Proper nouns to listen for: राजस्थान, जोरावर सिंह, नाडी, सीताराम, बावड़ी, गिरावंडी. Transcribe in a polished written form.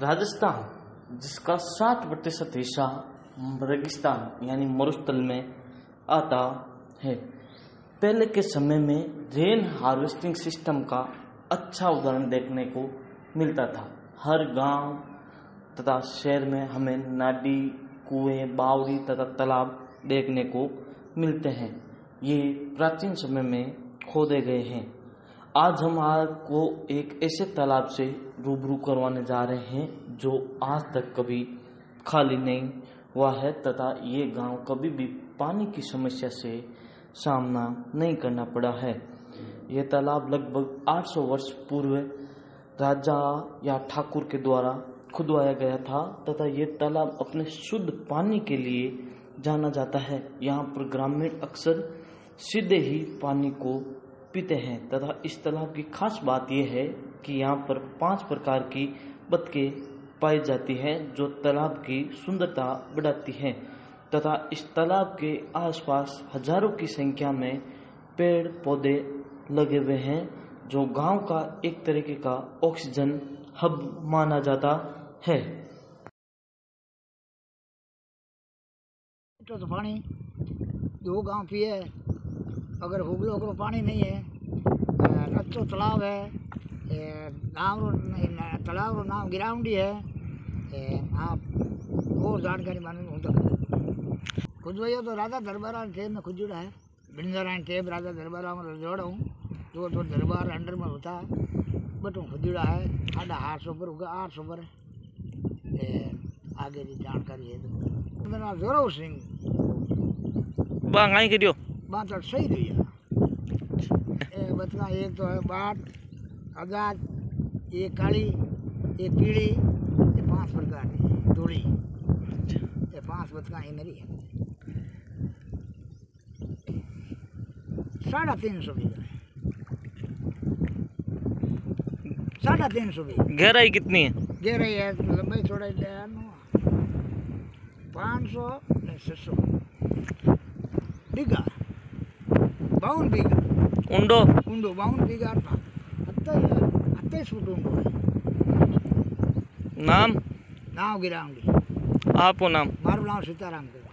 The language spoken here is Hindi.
राजस्थान जिसका 60% हिस्सा रेगिस्तान यानी मरुस्थल में आता है, पहले के समय में रेन हार्वेस्टिंग सिस्टम का अच्छा उदाहरण देखने को मिलता था। हर गांव तथा शहर में हमें नाडी, कुएं, बावड़ी तथा तालाब देखने को मिलते हैं। ये प्राचीन समय में खोदे गए हैं। आज हम आपको एक ऐसे तालाब से रूबरू करवाने जा रहे हैं जो आज तक कभी खाली नहीं हुआ है तथा ये गांव कभी भी पानी की समस्या से सामना नहीं करना पड़ा है। यह तालाब लगभग 800 वर्ष पूर्व राजा या ठाकुर के द्वारा खुदवाया गया था तथा यह तालाब अपने शुद्ध पानी के लिए जाना जाता है। यहाँ पर ग्रामीण अक्सर सीधे ही पानी को पीते हैं तथा इस तालाब की खास बात यह है कि यहाँ पर 5 प्रकार की बतखें पाई जाती हैं जो तालाब की सुंदरता बढ़ाती हैं तथा इस तालाब के आसपास हजारों की संख्या में पेड़ पौधे लगे हुए हैं जो गांव का एक तरीके का ऑक्सीजन हब माना जाता है। तो पानी दो गांव की है, अगर होगलो अगर पानी नहीं है, रच्चो तालाब है, नाम तालाब का नाम गिरावंडी है। आप और जानकारी मालूम हो खुद भैया तो राजा दरबारा टेब में खुद जुड़ा है। बिंदरायण टेब राजा दरबारा में जोड़ा हूँ जो तो दरबार अंडर में होता है, बट वो खुद जुड़ा है। 800 पर होगा, 800 पर आगे की जानकारी है। मेरा नाम जोरावर सिंह बांगाई के दियो बात सही दिया बतना। एक तो है बाट आजाद, एक काली, एक पीली, ये 5 प्रकार की धोड़ी, ये 5 बतना ही मेरी है। 350 बीघा है, 350 बीघा। गहराई कितनी है? गहराई है लंबाई थोड़ा 500 600 बीघा, 52 बीघा ऊंडो ऊंडो 52 बीघा था। 28 फुट ऊंडो है। नाम गिरावंडी। आपको नाम? मारो नाम सीताराम।